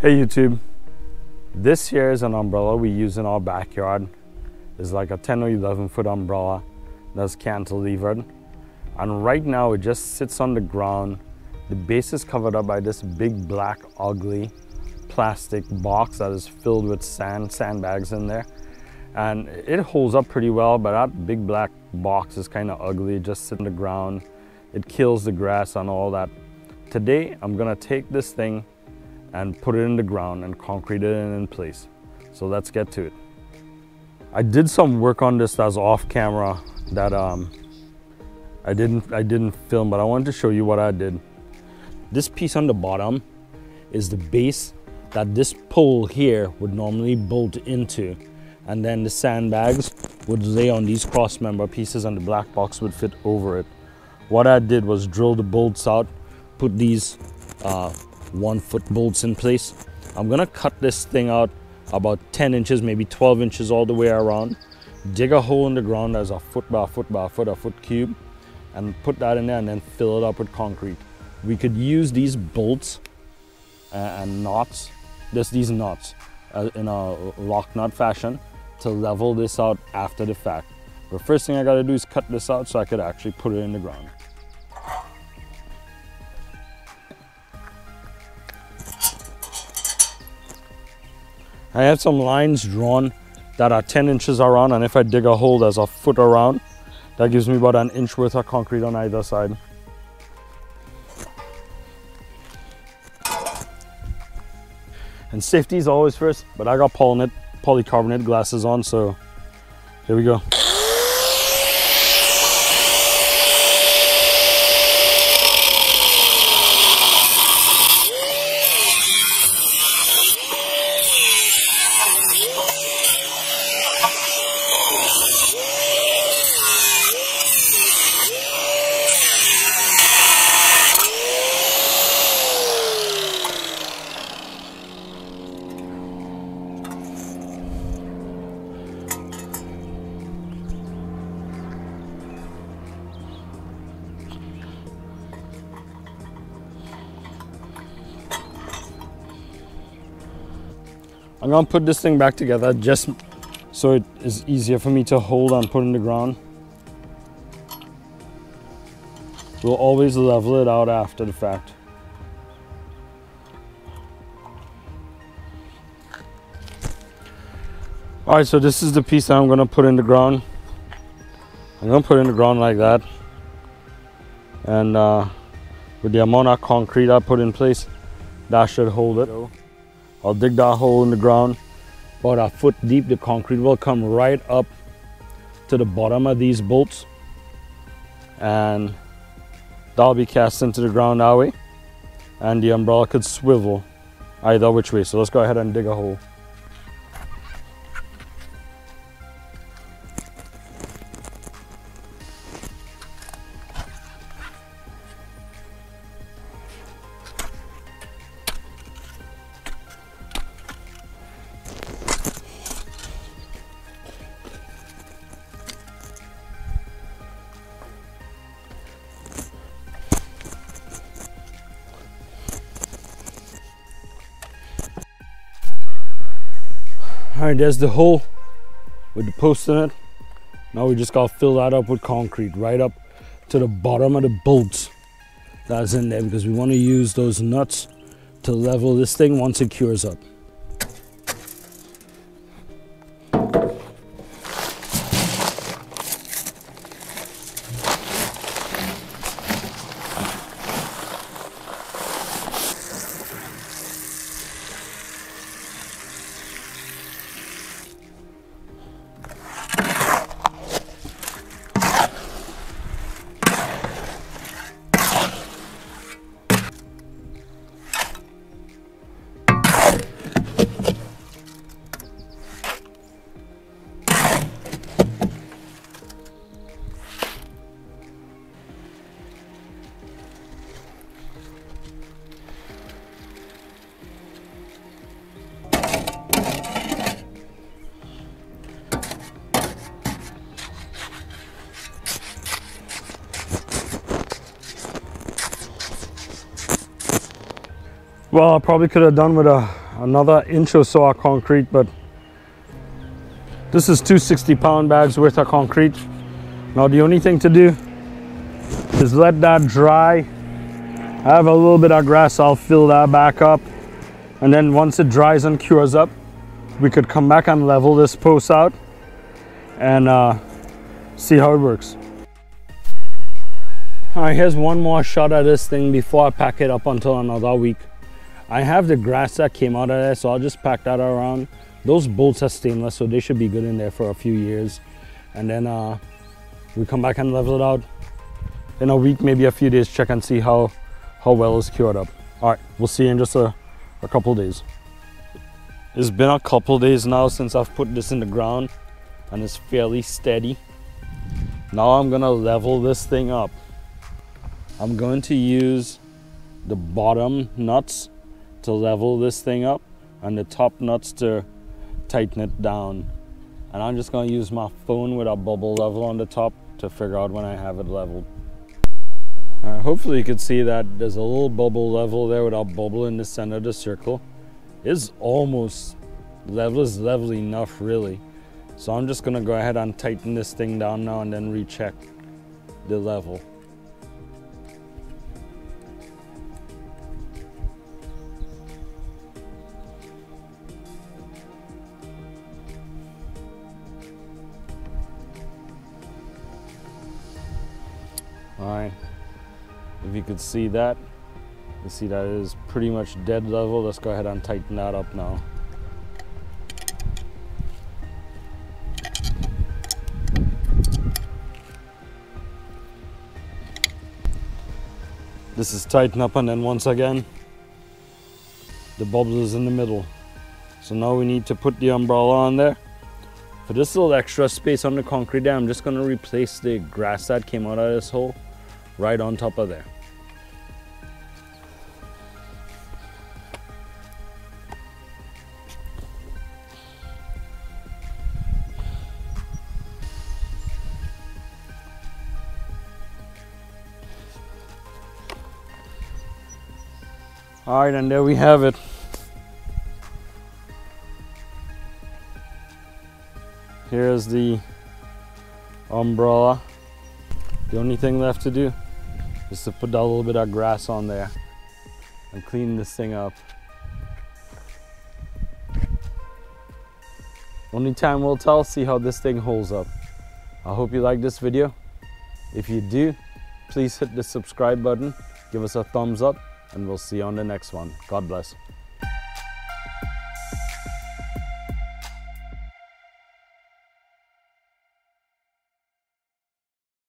Hey YouTube, this here is an umbrella we use in our backyard. It's like a 10 or 11 foot umbrella that's cantilevered. And right now it just sits on the ground. The base is covered up by this big black ugly plastic box that is filled with sandbags in there. And it holds up pretty well, but that big black box is kind of ugly. It just sits on the ground. It kills the grass and all that. Today, I'm gonna take this thing and put it in the ground and concrete it in place. So let's get to it. I did some work on this that's off camera that I didn't film, but I wanted to show you what I did. This piece on the bottom is the base that this pole here would normally bolt into, and then the sandbags would lay on these cross member pieces and the black box would fit over it. What I did was drill the bolts out, put these 1 foot bolts in place. I'm gonna cut this thing out about 10 inches, maybe 12 inches all the way around, dig a hole in the ground that's a foot by a foot by a foot cube, and put that in there and then fill it up with concrete. We could use these bolts and knots, just these knots, in a lock nut fashion to level this out after the fact. But first thing I gotta do is cut this out so I could actually put it in the ground. I have some lines drawn that are 10 inches around, and if I dig a hole that's a foot around, that gives me about an inch worth of concrete on either side. And safety is always first, but I got polycarbonate glasses on, so here we go. I'm gonna put this thing back together just so it is easier for me to hold and put in the ground. We'll always level it out after the fact. All right, so this is the piece that I'm gonna put in the ground. I'm gonna put it in the ground like that. And with the amount of concrete I put in place, that should hold it. I'll dig that hole in the ground about a foot deep. The concrete will come right up to the bottom of these bolts, and that'll be cast into the ground that way, and the umbrella could swivel either which way. So let's go ahead and dig a hole. All right, there's the hole with the post in it. Now we just gotta fill that up with concrete right up to the bottom of the bolts that's in there, because we want to use those nuts to level this thing once it cures up. Well, I probably could have done with another inch or so of concrete, but this is 260-pound bags worth of concrete. Now the only thing to do is let that dry. I have a little bit of grass, I'll fill that back up, and then once it dries and cures up, we could come back and level this post out and see how it works. All right, here's one more shot at this thing before I pack it up until another week. I have the grass that came out of there, so I'll just pack that around. Those bolts are stainless, so they should be good in there for a few years, and then we come back and level it out in a week, maybe a few days, check and see how well it's cured up. All right, we'll see you in just a couple days. It's been a couple days now since I've put this in the ground, and it's fairly steady. Now I'm gonna level this thing up. I'm going to use the bottom nuts to level this thing up and the top nuts to tighten it down. And I'm just gonna use my phone with a bubble level on the top to figure out when I have it leveled. Hopefully you can see that there's a little bubble level there with a bubble in the center of the circle. It's almost level, is level enough really. So I'm just gonna go ahead and tighten this thing down now and then recheck the level. All right, if you could see that, you see that it is pretty much dead level. Let's go ahead and tighten that up now. This is tightened up, and then once again, the bubble is in the middle. So now we need to put the umbrella on there. For this little extra space on the concrete there, I'm just gonna replace the grass that came out of this hole right on top of there. All right, and there we have it. Here's the umbrella. The only thing left to do is to put a little bit of grass on there and clean this thing up. Only time will tell, see how this thing holds up. I hope you like this video. If you do, please hit the subscribe button, give us a thumbs up, and we'll see you on the next one. God bless.